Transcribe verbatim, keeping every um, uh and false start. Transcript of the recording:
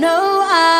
No, I